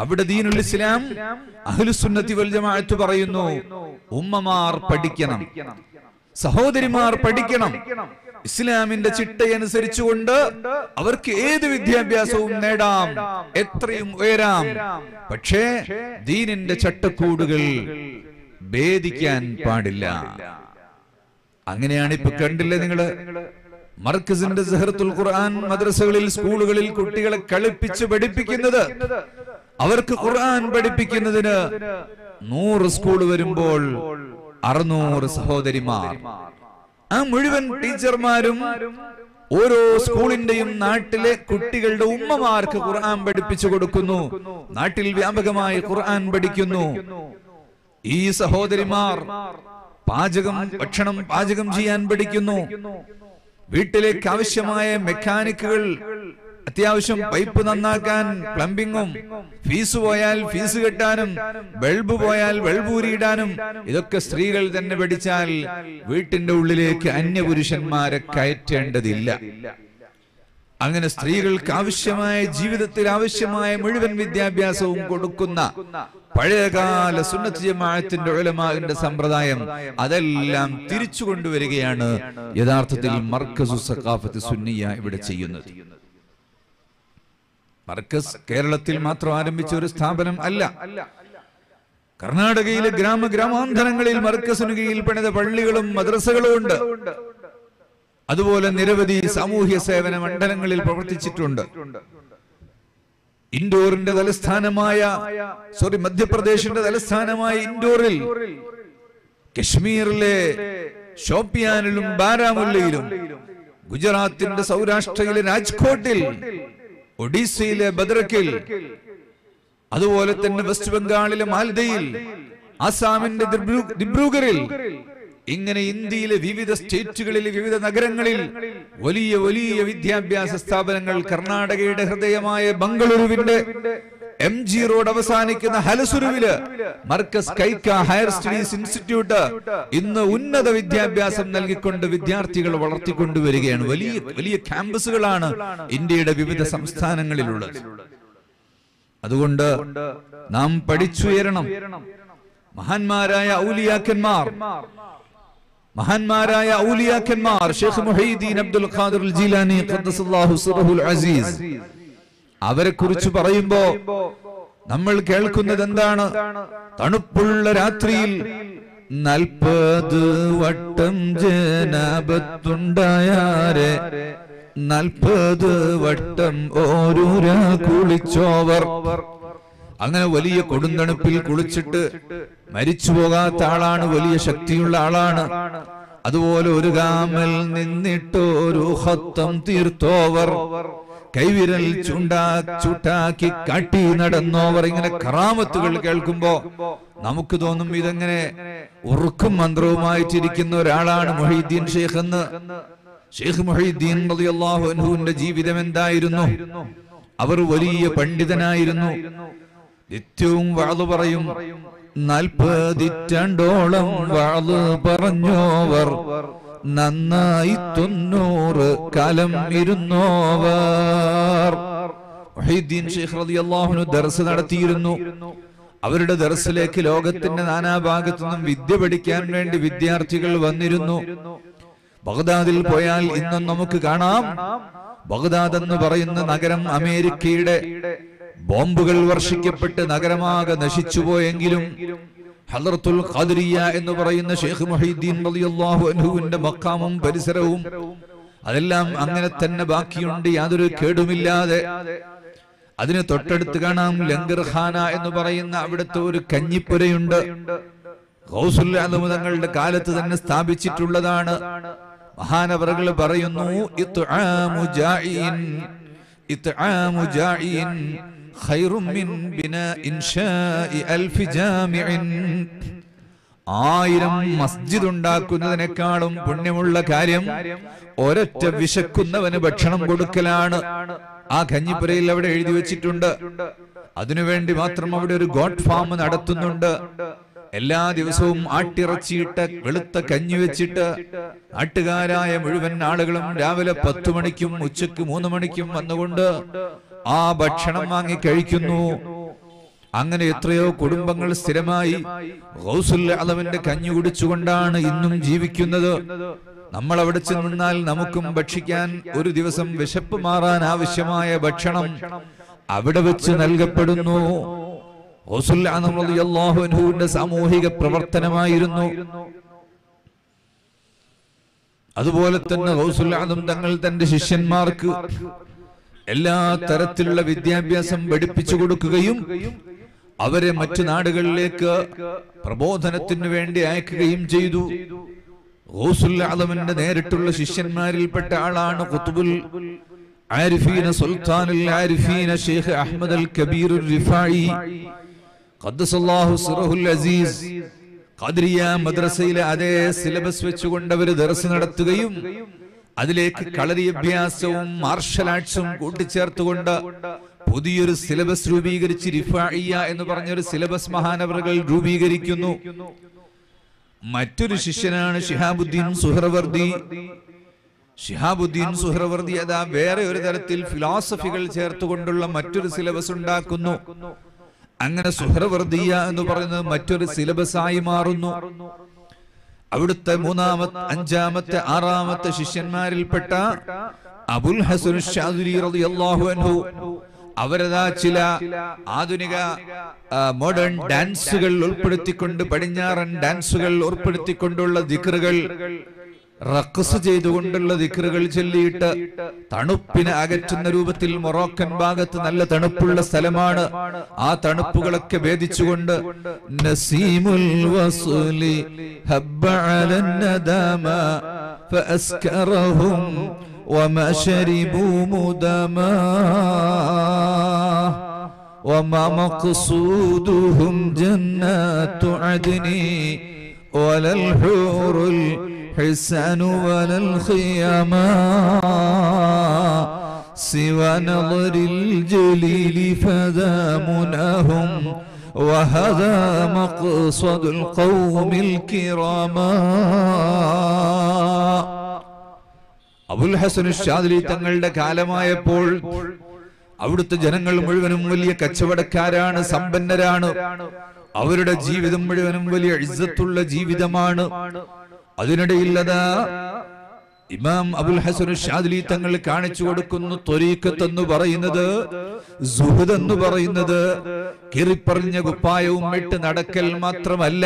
അവിടെ ദീനുൽ ഇസ്ലാം അഹ്ലുസുന്നത്തി വൽ ജമാഅത്ത് പറയുന്നു, ഉമ്മമാർ പഠിക്കണം, സഹോദരിമാർ പഠിക്കണം. ഇസ്ലാമിന്റെ ചിട്ടയനുസരിച്ചുകൊണ്ട് അവർക്ക് ഏത് വിദ്യാഭ്യാസവും നേടാം, എത്രയും ഉയരാം. പക്ഷേ ദീനിന്റെ ചട്ടക്കൂടുകൾ ഭേദിക്കാൻ പാടില്ല. അങ്ങനെയാണ് ഇപ്പൊ കണ്ടില്ലേ നിങ്ങള്, മർകസിന്റെ സഹറത്തുൽ ഖുർആൻ മദ്രസകളിൽ, സ്കൂളുകളിൽ കുട്ടികളെ കളിപ്പിച്ച് പഠിപ്പിക്കുന്നത്. അവർക്ക് ഖുർആൻ പഠിപ്പിക്കുന്നതിന് നൂറ് സ്കൂൾ വരുമ്പോൾ അറുന്നൂറ് സഹോദരിമാർ. ആ മുഴുവൻ ടീച്ചർമാരും ഓരോ സ്കൂളിന്റെയും നാട്ടിലെ കുട്ടികളുടെ ഉമ്മമാർക്ക് ഖുർആൻ പഠിപ്പിച്ചു കൊടുക്കുന്നു. നാട്ടിൽ വ്യാപകമായി ഖുർആൻ പഠിക്കുന്നു. ഈ സഹോദരിമാർ പാചകം, ഭക്ഷണം പാചകം ചെയ്യാൻ പഠിക്കുന്നു. വീട്ടിലേക്ക് ആവശ്യമായ മെക്കാനിക്കുകൾ, അത്യാവശ്യം പൈപ്പ് നന്നാക്കാൻ, പ്ലംബിങ്ങും, ഫീസ് പോയാൽ ഫീസ് കെട്ടാനും, ബൾബ് പോയാൽ ബൾബ് ഊരിയിടാനും, ഇതൊക്കെ സ്ത്രീകൾ തന്നെ പഠിച്ചാൽ വീട്ടിന്റെ ഉള്ളിലേക്ക് അന്യപുരുഷന്മാരെ കയറ്റേണ്ടതില്ല. അങ്ങനെ സ്ത്രീകൾക്ക് ആവശ്യമായ, ജീവിതത്തിൽ ആവശ്യമായ മുഴുവൻ വിദ്യാഭ്യാസവും കൊടുക്കുന്ന പഴയകാല സുന്നത്ത് ജമാഅത്തിന്റെ ഉലമാഇന്റെ സമ്പ്രദായം അതെല്ലാം തിരിച്ചു കൊണ്ടുവരികയാണ് യഥാർത്ഥത്തിൽ മർകസു സഖാഫത്ത് സുന്നിയ ഇവിടെ ചെയ്യുന്നത്. മർകസ് കേരളത്തിൽ മാത്രം ആരംഭിച്ച ഒരു സ്ഥാപനം അല്ല. കർണാടകയിലെ ഗ്രാമ ഗ്രാമാന്തരങ്ങളിൽ മർക്കസിന് കീഴിൽ പണിത പള്ളികളും മദ്രസകളും ഉണ്ട്. അതുപോലെ നിരവധി സാമൂഹ്യ സേവന മണ്ഡലങ്ങളിൽ പ്രവർത്തിച്ചിട്ടുണ്ട്. ഇൻഡോറിന്റെ തലസ്ഥാനമായ സോറി മധ്യപ്രദേശിന്റെ തലസ്ഥാനമായ ഇൻഡോറിൽ, കശ്മീരിലെ ഷോപ്പിയാനിലും ബാരാമുല്ലയിലും, ഗുജറാത്തിന്റെ സൗരാഷ്ട്രയിലെ രാജ്കോട്ടിൽ, ഒഡീസയിലെ ബദ്രക്കിൽ, അതുപോലെ തന്നെ വെസ്റ്റ് ബംഗാളിലെ മാൽദയിൽ, ആസാമിന്റെ ദിബ്രുഗറിൽ, ഇങ്ങനെ ഇന്ത്യയിലെ വിവിധ സ്റ്റേറ്റുകളിൽ വിവിധ നഗരങ്ങളിൽ വലിയ വലിയ വിദ്യാഭ്യാസ സ്ഥാപനങ്ങൾ കർണാടകയുടെ ഹൃദയമായ ബംഗളൂരുവിന്റെ എം ജി റോഡ് അവസാനിക്കുന്ന ഹലസുരുവില് മർക്കസ് കൈക്ക ഹയർ സ്റ്റഡീസ് ഇൻസ്റ്റിറ്റ്യൂട്ട് ഇന്ന് ഉന്നത വിദ്യാഭ്യാസം നൽകിക്കൊണ്ട് വിദ്യാർത്ഥികൾ വളർത്തിക്കൊണ്ടുവരികയാണ്. വലിയ വലിയ ക്യാമ്പസുകളാണ് ഇന്ത്യയുടെ വിവിധ സംസ്ഥാനങ്ങളിലുള്ളത്. അതുകൊണ്ട് നാം പഠിച്ചുയരണം. മഹാന്മാരായ ഔലിയാക്കന്മാർ മഹാന്മാരായ ഔലിയാക്കന്മാർ ഷെയ്ഖ് മുഹീദ്ദീൻ അബ്ദുൽ ഖാദിർ അൽജിലാനി ഖദ്ദസല്ലാഹു സിറഹുൽ അസീസ്, അവരെ കുറിച്ച് പറയുമ്പോ നമ്മൾ കേൾക്കുന്നത് എന്താണ്? തണുപ്പുള്ള രാത്രിയിൽ നാൽപ്പത് വട്ടം ജനാബത്തുണ്ടായാരെ നാൽപ്പത് വട്ടം ഓരൂരാ കുളിച്ചോവർ. അങ്ങനെ വലിയ കൊടുന്തണുപ്പിൽ കുളിച്ചിട്ട് മരിച്ചു പോകാത്ത ആളാണ്, വലിയ ശക്തിയുള്ള ആളാണ്. അതുപോലെ ഒരു ഗാമൽ നിന്നിട്ടൊരു ഹത്തം തീർത്തോവർ, കൈവിരൽ ചൂണ്ടാ ചൂട്ടാക്കി കാട്ടി നടന്നോവർ. ഇങ്ങനെ കറാമത്തുകൾ കേൾക്കുമ്പോ നമുക്ക് തോന്നും ഇതെങ്ങനെ ഉറുക്കും മന്ത്രവുമായിട്ടിരിക്കുന്ന ഒരാളാണ് മുഹീദ്ദീൻ ഷെയ്ഖ് എന്ന്. ഷെയ്ഖ് മുഹീദ്ദീൻ റളിയല്ലാഹു അൻഹുവിന്റെ ജീവിതം എന്തായിരുന്നു? അവർ വലിയ പണ്ഡിതനായിരുന്നു. നിത്യവും വഅദ് പറയും. നാൽപ്പതിറ്റാണ്ടോളം വഅദ് പറഞ്ഞോവർ, നന്നായി തൊണ്ണൂറ് കാലം ഇരുന്നോവർ. മുഹീദ്ദീൻ ഷെയ്ഖ് റളിയല്ലാഹു അൻഹു ദർസ് നടത്തിയിരുന്നു. അവരുടെ ദർസിലേക്ക് ലോകത്തിന്റെ നാനാഭാഗത്തു നിന്നും വിദ്യ പഠിക്കാൻ വേണ്ടി വിദ്യാർത്ഥികൾ വന്നിരുന്നു. ബഗ്ദാദിൽ പോയാൽ ഇന്നും നമുക്ക് കാണാം. ബഗ്ദാദ് എന്ന് പറയുന്ന നഗരം അമേരിക്കയുടെ ബോംബുകൾ വർഷിക്കപ്പെട്ട് നഗരമാകെ നശിച്ചുപോയെങ്കിലും ഹളറത്തുൽ ഖാദിരിയ എന്ന് പറയുന്ന ഷെയ്ഖ് മുഹീദ്ദീൻ റളിയല്ലാഹു അൻഹുവിന്റെ മഖാമും പരിസരവും അതെല്ലാം അങ്ങനെ തന്നെ ബാക്കിയുണ്ട്, യാതൊരു കേടുമില്ലാതെ. അതിന് തൊട്ടടുത്ത് കാണാം ലങ്കർഖാന എന്ന് പറയുന്ന അവിടുത്തെ ഒരു കഞ്ഞിപ്പുരയുണ്ട്. ഗൗസുൽ ആലം തങ്ങളുടെ കാലത്ത് തന്നെ സ്ഥാപിച്ചിട്ടുള്ളതാണ്. മഹാനവറുകൾ പറയുന്നു, ഇത്ആമു ജാഇൻ ഇത്ആമു ജാഇൻ ഖൈറും മിൻ ബിനാഇൻ ശാഇ അൽഫി ജാമിഇൻ. ആയിരം മസ്ജിദ് ഉണ്ടാക്കുന്നതിനേക്കാളും പുണ്യമുള്ള കാര്യം ഒരൊറ്റ വിശക്കുന്നവന് ഭക്ഷണം കൊടുക്കലാണ്. ആ കഞ്ഞിപ്പുരയിൽ അവിടെ എഴുതി വെച്ചിട്ടുണ്ട്. അതിനുവേണ്ടി മാത്രം അവിടെ ഒരു ഗോട്ട് ഫാം നടത്തുന്നുണ്ട്. എല്ലാ ദിവസവും ആട്ടിറച്ചിയിട്ട് വെളുത്ത കഞ്ഞി വെച്ചിട്ട് നാട്ടുകാരായ മുഴുവൻ ആളുകളും രാവിലെ പത്തു മണിക്കും ഉച്ചക്ക് മൂന്ന് മണിക്കും വന്നുകൊണ്ട് ആ ഭക്ഷണം വാങ്ങി കഴിക്കുന്നു. അങ്ങനെ എത്രയോ കുടുംബങ്ങൾ സ്ഥിരമായി ഗൗസുൽ അലമിന്റെ കഞ്ഞി കുടിച്ചുകൊണ്ടാണ് ഇന്നും ജീവിക്കുന്നത്. നമ്മൾ അവിടെ ചെന്നാൽ നമുക്കും ഭക്ഷിക്കാൻ ഒരു ദിവസം വിശപ്പ് മാറാൻ ആവശ്യമായ ഭക്ഷണം അവിടെ വെച്ച് നൽകപ്പെടുന്നു. റസൂൽ അൻഹു റളിയല്ലാഹു അൻഹുവിന്റെ സാമൂഹിക പ്രവർത്തനമായിരുന്നു. അതുപോലെ തന്നെ റസൂൽ അൻഹു തങ്ങൾ തന്റെ ശിഷ്യന്മാർക്ക് എല്ലാ തരത്തിലുള്ള വിദ്യാഭ്യാസം പഠിപ്പിച്ചു കൊടുക്കുകയും അവരെ മറ്റു നാടുകളിലേക്ക് പ്രബോധനത്തിനു വേണ്ടി അയക്കുകയും ചെയ്തു. റസൂൽ അൻഹുവിന്റെ നേരിട്ടുള്ള ശിഷ്യന്മാരിൽപ്പെട്ട ആളാണ് ഖുത്ബുൽ ആരിഫീന സുൽത്താനുൽ ആരിഫീന ഷെയ്ഖ് അഹ്മദ് അൽ കബീർ റിഫായി ഖദ്ദസല്ലാഹു സിറഹുൽ അസീസ്. ഖാദിരിയ മദ്രസയിലെ അതേ സിലബസ് വെച്ചുകൊണ്ട് അവർ ദർസ് നടത്തുകയും അതിലേക്ക് കളരി അഭ്യാസവും മാർഷൽ ആർട്സും കൂട്ടിച്ചേർത്തുകൊണ്ട് പുതിയൊരു സിലബസ് രൂപീകരിച്ച് റിഫായിയ എന്ന് പറഞ്ഞൊരു സിലബസ് മഹാനവറുകൾ രൂപീകരിക്കുന്നു. മറ്റൊരു ശിഷ്യനാണ് ശിഹാബുദ്ദീൻ സുഹ്റവർദി. ശിഹാബുദ്ദീൻ സുഹ്റവർദി അതാ വേറെ ഒരു തരത്തിൽ ഫിലോസഫികൾ ചേർത്തുകൊണ്ടുള്ള മറ്റൊരു സിലബസ് ഉണ്ടാക്കുന്നു. അങ്ങനെ സുഹ്റവർദിയ എന്ന് പറയുന്നത് മറ്റൊരു സിലബസായി മാറുന്നു. അവിടുത്തെ മൂന്നാമത്തെ അഞ്ചാമത്തെ ആറാമത്തെ ശിഷ്യന്മാരിൽപ്പെട്ട അബുൽ ഹസൻ ശാദുരി റളിയല്ലാഹു അൻഹു അവരതാ ചില ആധുനിക മോഡേൺ ഡാൻസുകൾ ഉൾപ്പെടുത്തിക്കൊണ്ട് പടിഞ്ഞാറൻ ഡാൻസുകൾ ഉൾപ്പെടുത്തിക്കൊണ്ടുള്ള ദിക്റുകൾ റഖ്സ് ചെയ്തുകൊണ്ടുള്ള ദിക്റുകൾ ചൊല്ലിയിട്ട് തണുപ്പിനെ അകറ്റുന്ന രൂപത്തിൽ മൊറോക്കൻ ഭാഗത്ത് നല്ല തണുപ്പുള്ള സ്ഥലമാണ്. ആ തണുപ്പുകളൊക്കെ ഭേദിച്ചുകൊണ്ട് നസീമുൽ വസ്ലി ഹബ്ബ അലൻ നദാമ ഫഅസ്കറഹും വമാ ശരിബു മുദമാ വമാ മഖ്സൂദുഹും ജന്നാത്തു അദ്നി വലൽ ഹൂറുൽ حسان ولا الخياما سوى نظر الجليل فذا مناهم وهذا مقصد القوم الكراما. അബുൽ ഹസൻ അശ്ശാദലി തങ്ങളുടെ കാലമായപ്പോൾ അവിടുത്തെ ജനങ്ങൾ മുഴുവനും വലിയ കച്ചവടക്കാരാണ്, സമ്പന്നരാണ്. അവരുടെ ജീവിതം മുഴുവനും വലിയ ഇസ്സത്തുള്ള ജീവിതമാണ്. അതിനിടയിൽ അതാ ഇമാം അബുൽ ഹസൻ അശ്ശാദലി തങ്ങൾ കാണിച്ചു കൊടുക്കുന്നു ത്വരീഖത്ത് എന്ന് പറയുന്നത്, സുഹദ് എന്ന് പറയുന്നത് കീറിപ്പറിഞ്ഞ കുപ്പായവും ഇട്ട് നടക്കൽ മാത്രമല്ല,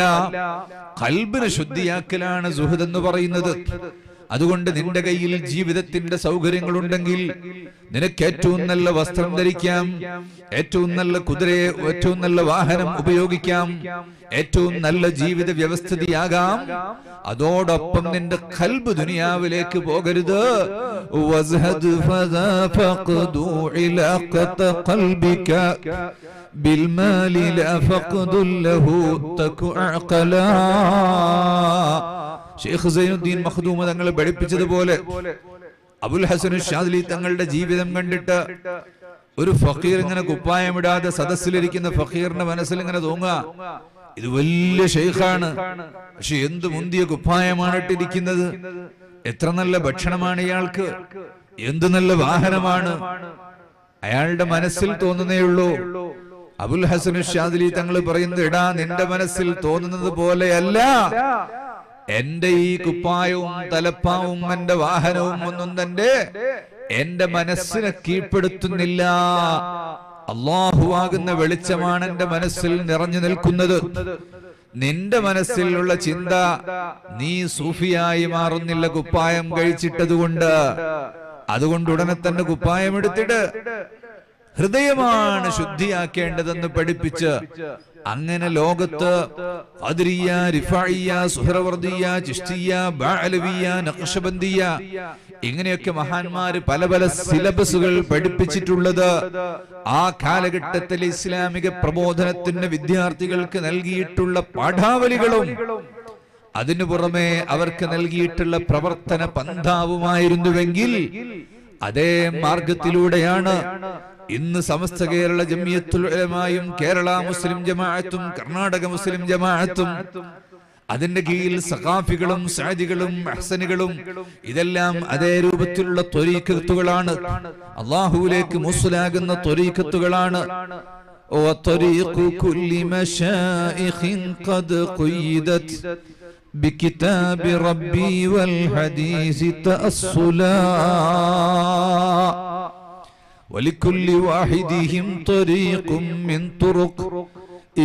ഖൽബിനെ ശുദ്ധിയാക്കലാണ് സുഹദ് എന്ന് പറയുന്നത്. അതുകൊണ്ട് നിന്റെ കയ്യിൽ ജീവിതത്തിന്റെ സൗകര്യങ്ങളുണ്ടെങ്കിൽ നിനക്ക് ഏറ്റവും നല്ല വസ്ത്രം ധരിക്കാം, ഏറ്റവും നല്ല കുതിരയെ, ഏറ്റവും നല്ല വാഹനം ഉപയോഗിക്കാം, ഏറ്റവും നല്ല ജീവിത വ്യവസ്ഥിതിയാകാം. അതോടൊപ്പം നിന്റെ ഖൽബ് ദുനിയാവിലേക്ക് പോകരുത്. ഷെയ്ഖ് സൈനുദ്ദീൻ മഖ്ദൂമ തങ്ങളെ പഠിപ്പിച്ചതുപോലെ അബുൽ ഹസൻ അശ്ശാദലി തങ്ങളുടെ ജീവിതം കണ്ടിട്ട് ഒരു ഫഖീർ ഇങ്ങനെ കുപ്പായമിടാതെ സദസ്സിലിരിക്കുന്ന ഫഖീറിന്റെ മനസ്സിൽ ഇങ്ങനെ തോന്നുക, ഇത് വലിയ ഷെയ്ഖാണ്, പക്ഷെ എന്ത് മുന്തിയ കുപ്പായമാണ് ഇട്ടിരിക്കുന്നത്, എത്ര നല്ല ഭക്ഷണമാണ് ഇയാൾക്ക്, എന്ത് നല്ല വാഹനമാണ്, അയാളുടെ മനസ്സിൽ തോന്നുന്നേയുള്ളൂ. അബുൽ ഹസൻ അശ്ശാദലി തങ്ങൾ പറയുന്നത്, എടാ നിന്റെ മനസ്സിൽ തോന്നുന്നത് പോലെയല്ല, എന്റെ ഈ കുപ്പായവും തലപ്പാവും എന്റെ വാഹനവും ഒന്നും തന്നെ എന്റെ മനസ്സിനെ കീഴ്പ്പെടുത്തുന്നില്ല. അള്ളാഹുവാകുന്ന വെളിച്ചമാണ് എന്റെ മനസ്സിൽ നിറഞ്ഞു നിൽക്കുന്നത്. നിന്റെ മനസ്സിലുള്ള ചിന്ത, നീ സൂഫിയായി മാറുന്നില്ല കുപ്പായം കഴിച്ചിട്ടത് കൊണ്ട്. അതുകൊണ്ട് ഉടനെ തന്നെ കുപ്പായം എടുത്തിട്ട് ഹൃദയമാണ് ശുദ്ധിയാക്കേണ്ടതെന്ന് പഠിപ്പിച്ച് അങ്ങനെ ലോകത്ത് ഖദ്രിയ, റിഫാഇയ, സുഹ്റവർദിയ, ചിശ്തിയ, ബഅലവിയ, നഖ്ശബന്ദിയ ഇങ്ങനെയൊക്കെ മഹാന്മാർ പല പല സിലബസുകൾ പഠിപ്പിച്ചിട്ടുള്ളത് ആ കാലഘട്ടത്തിൽ ഇസ്ലാമിക പ്രബോധനത്തിന് വിദ്യാർത്ഥികൾക്ക് നൽകിയിട്ടുള്ള പാഠാവലികളും അതിനു പുറമെ അവർക്ക് നൽകിയിട്ടുള്ള പ്രവർത്തന പന്ഥാവുമായിരുന്നുവെങ്കിൽ അതേ മാർഗത്തിലൂടെയാണ് ഇന്ന് സമസ്ത കേരള ജംഇയ്യത്തുൽ ഉലമായും കേരള മുസ്ലിം ജമാഅത്തും കർണാടക മുസ്ലിം ജമാഅത്തും അതിന്റെ കീഴിൽ സഖാഫികളും സഅദികളും അഹ്സനികളും ഇതെല്ലാം അതേ രൂപത്തിലുള്ള ത്വരീഖത്തുകളാണ്, അല്ലാഹുവിലേക്ക് മുസ്ലാകുന്ന ത്വരീഖത്തുകളാണ്. ബികിതാബി റബ്ബി വൽ ഹദീസി തഅസ്സുലാ ولكل واحدهم طريق من طرق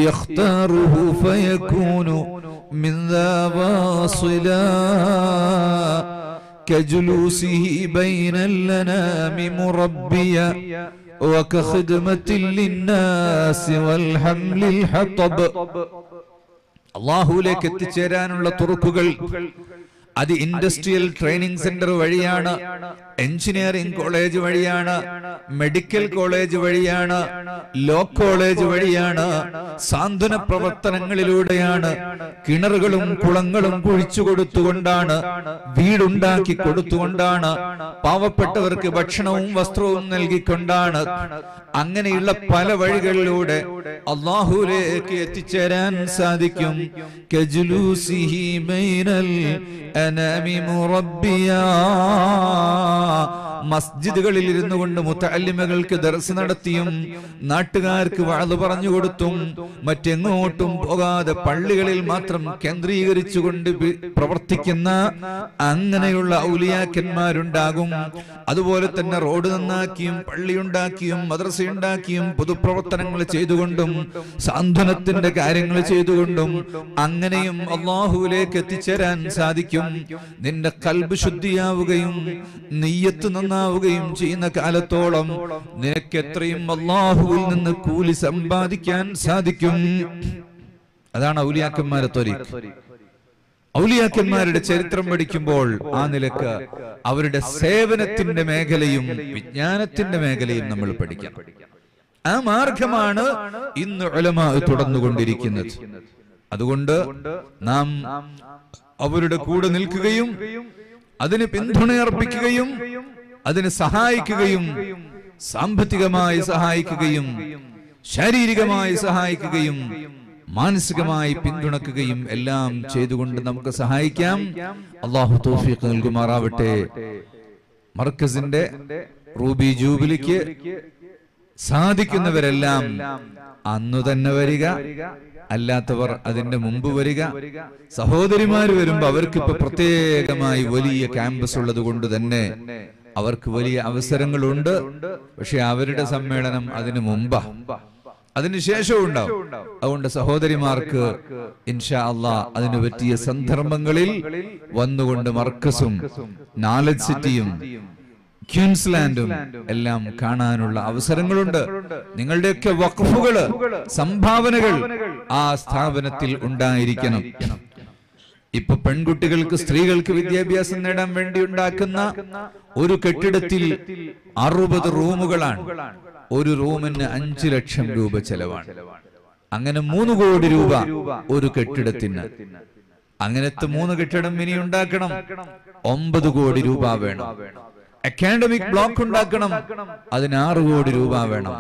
يختاره فيكون من ذا واصلا كجلوسه بين اللنام مربيا وكخدمة للناس والحمل الحطب. الله لك التجاران لطرقل അത് ഇൻഡസ്ട്രിയൽ ട്രെയിനിങ് സെന്റർ വഴിയാണ്, എഞ്ചിനീയറിംഗ് കോളേജ് വഴിയാണ്, മെഡിക്കൽ കോളേജ് വഴിയാണ്, ലോ കോളേജ് വഴിയാണ്, സാന്ത്വന പ്രവർത്തനങ്ങളിലൂടെയാണ്, കിണറുകളും കുളങ്ങളും കുഴിച്ചു കൊടുത്തുകൊണ്ടാണ്, വീടുണ്ടാക്കി കൊടുത്തുകൊണ്ടാണ്, പാവപ്പെട്ടവർക്ക് ഭക്ഷണവും വസ്ത്രവും നൽകിക്കൊണ്ടാണ്, അങ്ങനെയുള്ള പല വഴികളിലൂടെ അല്ലാഹുവിലേക്ക് എത്തിച്ചേരാൻ സാധിക്കും. أنامي ربيا മസ്ജിദുകളിൽ ഇരുന്നുകൊണ്ട് മുതഅല്ലിമകൾക്ക് ദർസ് നടത്തിയും നാട്ടുകാർക്ക് വഅദ് പറഞ്ഞു കൊടുത്തും മറ്റെങ്ങോട്ടും പോകാതെ പള്ളികളിൽ മാത്രം കേന്ദ്രീകരിച്ചുകൊണ്ട് പ്രവർത്തിക്കുന്ന അങ്ങനെയുള്ള ഔലിയാക്കന്മാർ ഉണ്ടാകും. അതുപോലെ തന്നെ റോഡ് നന്നാക്കിയും പള്ളി ഉണ്ടാക്കിയും മദ്രസ ഉണ്ടാക്കിയും പൊതുപ്രവർത്തനങ്ങൾ ചെയ്തുകൊണ്ടും സാന്ത്വനത്തിന്റെ കാര്യങ്ങൾ ചെയ്തുകൊണ്ടും അങ്ങനെയും അല്ലാഹുവിലേക്ക് എത്തിച്ചേരാൻ സാധിക്കും. നിന്റെ ഖൽബ് ശുദ്ധിയാവുകയും നിയ്യത്ത് യും ചെയ്യുന്ന കാലത്തോളം നിനക്ക് എത്രയും അല്ലാഹുവിൽ നിന്ന് കൂലി സമ്പാദിക്കാൻ സാധിക്കും. അതാണ് ഔലിയാക്കന്മാരുടെ ത്വരീഖ്. ഔലിയാക്കന്മാരുടെ ചരിത്രം പഠിക്കുമ്പോൾ ആ നിലക്ക് അവരുടെ സേവനത്തിന്റെ മേഖലയും വിജ്ഞാനത്തിന്റെ മേഖലയും നമ്മൾ പഠിക്കാം. ആ മാർഗമാണ് ഇന്ന് ഉലമാ തുടർന്നുകൊണ്ടിരിക്കുന്നത്. അതുകൊണ്ട് നാം അവരുടെ കൂടെ നിൽക്കുകയും അതിന് പിന്തുണയർപ്പിക്കുകയും അതിനെ സഹായിക്കുകയും സാമ്പത്തികമായി സഹായിക്കുകയും ശാരീരികമായി സഹായിക്കുകയും മാനസികമായി പിന്തുണക്കുകയും എല്ലാം ചെയ്തുകൊണ്ട് നമുക്ക് സഹായിക്കാം. അല്ലാഹു തൗഫീഖ് നൽകുമാറാവട്ടെ. മർക്കസിന്റെ റൂബി ജൂബിലിക്ക് സാധിക്കുന്നവരെല്ലാം അന്നു തന്നെ വരിക, അല്ലാത്തവർ അതിന്റെ മുമ്പ് വരിക. സഹോദരിമാര് വരുമ്പോ അവർക്ക് ഇപ്പൊ പ്രത്യേകമായി വലിയ ക്യാമ്പസ് ഉള്ളത് കൊണ്ട് തന്നെ അവർക്ക് വലിയ അവസരങ്ങളുണ്ട്. പക്ഷെ അവരുടെ സമ്മേളനം അതിനു മുമ്പാ, അതിനുശേഷവും ഉണ്ടാവും. അതുകൊണ്ട് സഹോദരിമാർക്ക് ഇൻഷാ അല്ലാഹ് അതിനു പറ്റിയ സന്ദർഭങ്ങളിൽ വന്നുകൊണ്ട് മർക്കസും നാലജ് സിറ്റിയും ക്യൂൻസ്ലാൻഡും എല്ലാം കാണാനുള്ള അവസരങ്ങളുണ്ട്. നിങ്ങളുടെയൊക്കെ വഖഫുകള്, സംഭാവനകൾ ആ സ്ഥാപനത്തിൽ ഉണ്ടായിരിക്കണം. ഇപ്പൊ പെൺകുട്ടികൾക്ക്, സ്ത്രീകൾക്ക് വിദ്യാഭ്യാസം നേടാൻ വേണ്ടി ഉണ്ടാക്കുന്ന ഒരു കെട്ടിടത്തിൽ അറുപത് റൂമുകളാണ്. ഒരു റൂമിന് അഞ്ചു ലക്ഷം രൂപ ചെലവാണ്. അങ്ങനെ മൂന്ന് കോടി രൂപ ഒരു കെട്ടിടത്തിന്. അങ്ങനത്തെ മൂന്ന് കെട്ടിടം ഇനി ഉണ്ടാക്കണം. ഒമ്പത് കോടി രൂപ വേണം. അക്കാഡമിക് ബ്ലോക്ക് ഉണ്ടാക്കണം. അതിന് ആറ് കോടി രൂപ വേണം.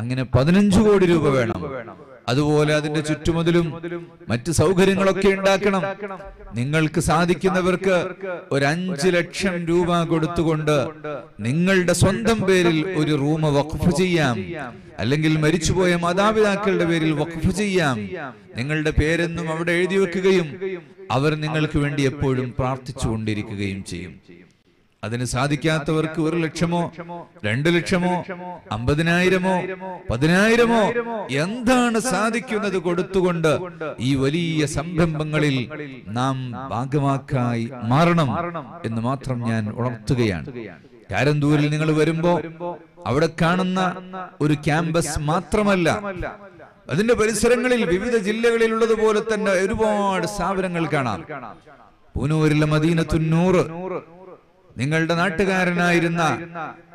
അങ്ങനെ പതിനഞ്ചു കോടി രൂപ വേണം. അതുപോലെ അതിന്റെ ചുറ്റുമതിലും മറ്റ് സൗകര്യങ്ങളൊക്കെ ഉണ്ടാക്കണം. നിങ്ങൾക്ക് സാധിക്കുന്നവർക്ക് ഒരു അഞ്ചു ലക്ഷം രൂപ കൊടുത്തുകൊണ്ട് നിങ്ങളുടെ സ്വന്തം പേരിൽ ഒരു റൂം വഖഫ് ചെയ്യാം. അല്ലെങ്കിൽ മരിച്ചുപോയ മാതാപിതാക്കളുടെ പേരിൽ വഖഫ് ചെയ്യാം. നിങ്ങളുടെ പേരെന്നും അവിടെ എഴുതി വെക്കുകയും അവർ നിങ്ങൾക്ക് വേണ്ടി എപ്പോഴും പ്രാർത്ഥിച്ചു കൊണ്ടിരിക്കുകയും ചെയ്യും. അതിന് സാധിക്കാത്തവർക്ക് ഒരു ലക്ഷമോ രണ്ടു ലക്ഷമോ അമ്പതിനായിരമോ പതിനായിരമോ എന്താണ് സാധിക്കുന്നത് കൊടുത്തുകൊണ്ട് ഈ വലിയ സംരംഭങ്ങളിൽ നാം ഭാഗമാക്കായി മാറണം എന്ന് മാത്രം ഞാൻ ഉണർത്തുകയാണ്. കാരന്തൂരിൽ നിങ്ങൾ വരുമ്പോ അവിടെ കാണുന്ന ഒരു ക്യാമ്പസ് മാത്രമല്ല, അതിന്റെ പരിസരങ്ങളിൽ വിവിധ ജില്ലകളിലുള്ളതുപോലെ തന്നെ ഒരുപാട് സ്ഥാപനങ്ങൾ കാണാം. പൂനൂരിലെ മദീനത്തുൻ നൂർ, നിങ്ങളുടെ നാട്ടുകാരനായിരുന്ന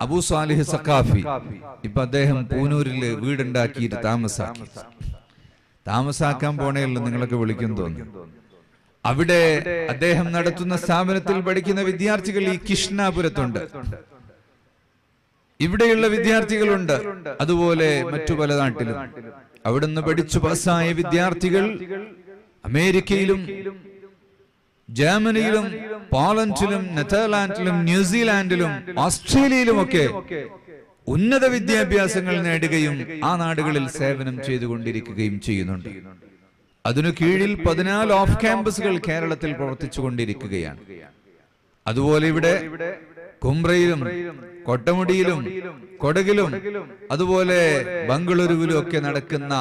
അബൂ സാലിഹ് സഖാഫി, ഇപ്പൊ അദ്ദേഹം പൂനൂരിൽ വീടുണ്ടാക്കിയിട്ട് താമസാക്കി താമസാക്കാൻ പോണേല്ലോ, നിങ്ങളൊക്കെ വിളിക്കും തോന്നുന്നു. അവിടെ അദ്ദേഹം നടത്തുന്ന സ്ഥാപനത്തിൽ പഠിക്കുന്ന വിദ്യാർത്ഥികൾ ഈ കൃഷ്ണാപുരത്തുണ്ട്, ഇവിടെയുള്ള വിദ്യാർത്ഥികളുണ്ട്, അതുപോലെ മറ്റു പല നാട്ടിലും. അവിടുന്ന് പഠിച്ചു പാസ്സായ വിദ്യാർത്ഥികൾ അമേരിക്കയിലും ജർമ്മനിയിലും പോളണ്ടിലും നെതർലാൻഡിലും ന്യൂസിലാൻഡിലും ഓസ്ട്രേലിയയിലുമൊക്കെ ഉന്നത വിദ്യാഭ്യാസങ്ങൾ നേടുകയും ആ നാടുകളിൽ സേവനം ചെയ്തുകൊണ്ടിരിക്കുകയും ചെയ്യുന്നുണ്ട്. അതിനു കീഴിൽ പതിനാല് ഓഫ് ക്യാമ്പസുകൾ കേരളത്തിൽ പ്രവർത്തിച്ചു കൊണ്ടിരിക്കുകയാണ്. അതുപോലെ ഇവിടെ കുമ്രയിലും കൊട്ടമുടിയിലും കൊടകിലും അതുപോലെ ബംഗളൂരുവിലും ഒക്കെ നടക്കുന്ന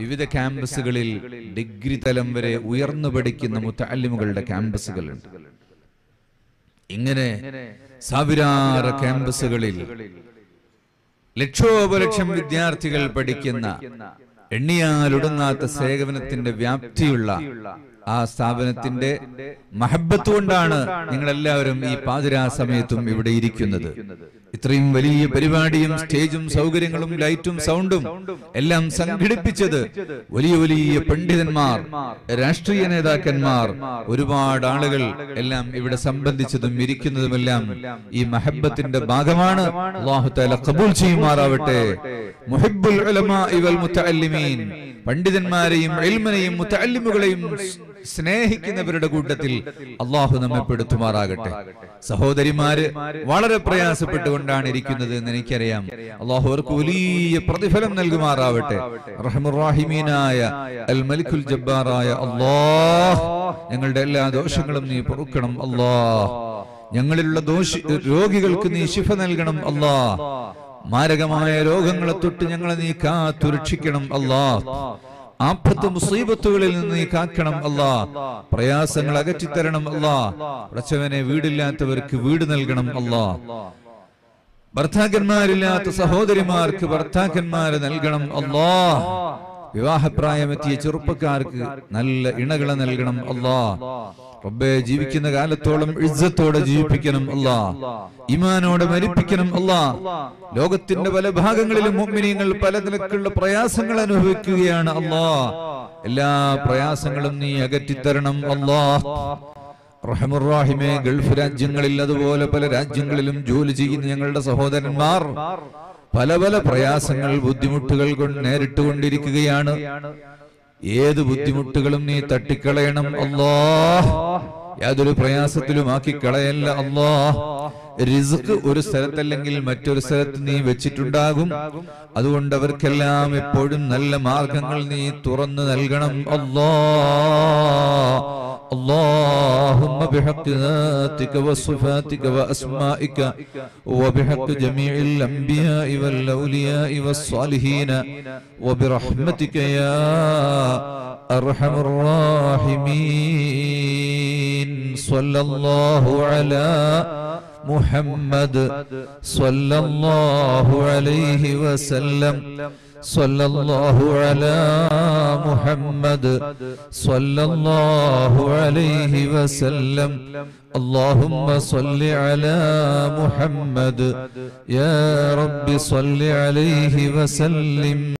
വിവിധ ക്യാമ്പസുകളിൽ ഡിഗ്രി തലം വരെ ഉയർന്നു പഠിക്കുന്ന മുതഅല്ലിമുകളുടെ ക്യാമ്പസുകളുണ്ട്. ഇങ്ങനെ സവിരാറ ക്യാമ്പസുകളിൽ ലക്ഷോപലക്ഷം വിദ്യാർത്ഥികൾ പഠിക്കുന്ന എണ്ണിയാലൊടുങ്ങാത്ത സേവനത്തിന്റെ വ്യാപ്തിയുള്ള ആ സ്ഥാപനത്തിന്റെ മഹബത്ത് കൊണ്ടാണ് നിങ്ങളെല്ലാവരും ഈ പാതിരാ സമയത്തും ഇവിടെ ഇരിക്കുന്നത്. ഇത്രയും വലിയ പരിപാടിയും സ്റ്റേജും സൗകര്യങ്ങളും ലൈറ്റും സൗണ്ടും എല്ലാം സംഘടിപ്പിച്ചത് വലിയ വലിയ പണ്ഡിതന്മാർ, രാഷ്ട്രീയ നേതാക്കന്മാർ, ഒരുപാട് ആളുകൾ എല്ലാം ഇവിടെ സംബന്ധിച്ചതും ഇരിക്കുന്നതുമെല്ലാം ഈ മഹബത്തിന്റെ ഭാഗമാണ്. അല്ലാഹു തആല ഖബൂൽ ചെയ്യുമാറാവട്ടെ. മുഹിബ്ബുൽ ഉലമാഇ വൽ മുതഅല്ലിമീൻ, പണ്ഡിതന്മാരെയും ഇൽമിനെയും മുതഅല്ലിമുകളെയും സ്നേഹിക്കുന്നവരുടെ കൂട്ടത്തിൽ അള്ളാഹു നമ്മെ പെടുത്തുമാറാകട്ടെ. സഹോദരിമാര് വളരെ പ്രയാസപ്പെട്ടുകൊണ്ടാണ് ഇരിക്കുന്നത് എന്ന് എനിക്കറിയാം. അള്ളാഹു അവർക്ക് വലിയ പ്രതിഫലം നൽകുമാറാവട്ടെ. റഹ്മുറാഹിമീനായ അൽ മലിക്കുൽ ജബ്ബാറായ അള്ളാഹ്, ഞങ്ങളുടെ എല്ലാ ദോഷങ്ങളും നീ പൊറുക്കണം അള്ളാഹ്. ഞങ്ങളിലുള്ള ദോഷ രോഗികൾക്ക് നീ ശിഫ നൽകണം അള്ളാഹ്. മാരകമായ രോഗങ്ങളെ തൊട്ട് ഞങ്ങളെ നീ കാത്തു രക്ഷിക്കണം അള്ളാഹ്. ആപത്ത് മുസീബത്തുകളിൽ നിന്ന് നീ കാക്കണം അള്ളാഹ്. പ്രയാസങ്ങൾ അകറ്റിത്തരണം അള്ളാഹ്. പ്രച്ചവനെ വീടില്ലാത്തവർക്ക് വീട് നൽകണം അള്ളാഹ്. ഭർത്താക്കന്മാരില്ലാത്ത സഹോദരിമാർക്ക് ഭർത്താക്കന്മാരെ നൽകണം അള്ളാഹ്. വിവാഹപ്രായമെത്തിയ ചെറുപ്പക്കാർക്ക് നല്ല ഇണകളെ നൽകണം അള്ളാഹ്. റബ്ബേ, ജീവിക്കുന്ന കാലത്തോളം ഇസ്സത്തോടെ ജീവിപ്പിക്കണം അള്ളാഹ്. ഈമാനോടെ മരിപ്പിക്കണം അള്ളാഹ്. ലോകത്തിന്റെ പല ഭാഗങ്ങളിലും മുഅ്മിനീങ്ങൾ പല നിലക്കുള്ള പ്രയാസങ്ങൾ അനുഭവിക്കുകയാണ് അള്ളാഹ്. എല്ലാ പ്രയാസങ്ങളും നീ അകറ്റിത്തരണം അള്ളാഹ്. റഹ്മുർ റഹീമേ, ഗൾഫ് രാജ്യങ്ങളിൽ അതുപോലെ പല രാജ്യങ്ങളിലും ജോലി ചെയ്യുന്ന ഞങ്ങളുടെ സഹോദരന്മാർ പല പല പ്രയാസങ്ങൾ ബുദ്ധിമുട്ടുകൾ കൊണ്ട് നേരിട്ടുകൊണ്ടിരിക്കുകയാണ്. ഏത് ബുദ്ധിമുട്ടുകളും നീ തട്ടിക്കളയണം അല്ലാഹ്. യാതൊരു പ്രയാസത്തിലും ആക്കി കളയല്ല അല്ലാഹ്. റിസ്ക് ഒരു സ്ഥലത്തല്ലെങ്കിൽ മറ്റൊരു സ്ഥലത്ത് നീ വെച്ചിട്ടുണ്ടാകും. അതുകൊണ്ട് അവർക്കെല്ലാം എപ്പോഴും നല്ല മാർഗങ്ങൾ നീ തുറന്നു നൽകണം അല്ലാഹ്. اللهم بحق ذاتك وصفاتك وأسمائك وبحق جميع الأنبياء والأولياء والصالحين وبرحمتك يا أرحم الراحمين صلى الله على محمد صلى الله عليه وسلم صلى الله على محمد صلى الله عليه وسلم اللهم صل على محمد يا رب صل عليه وسلم.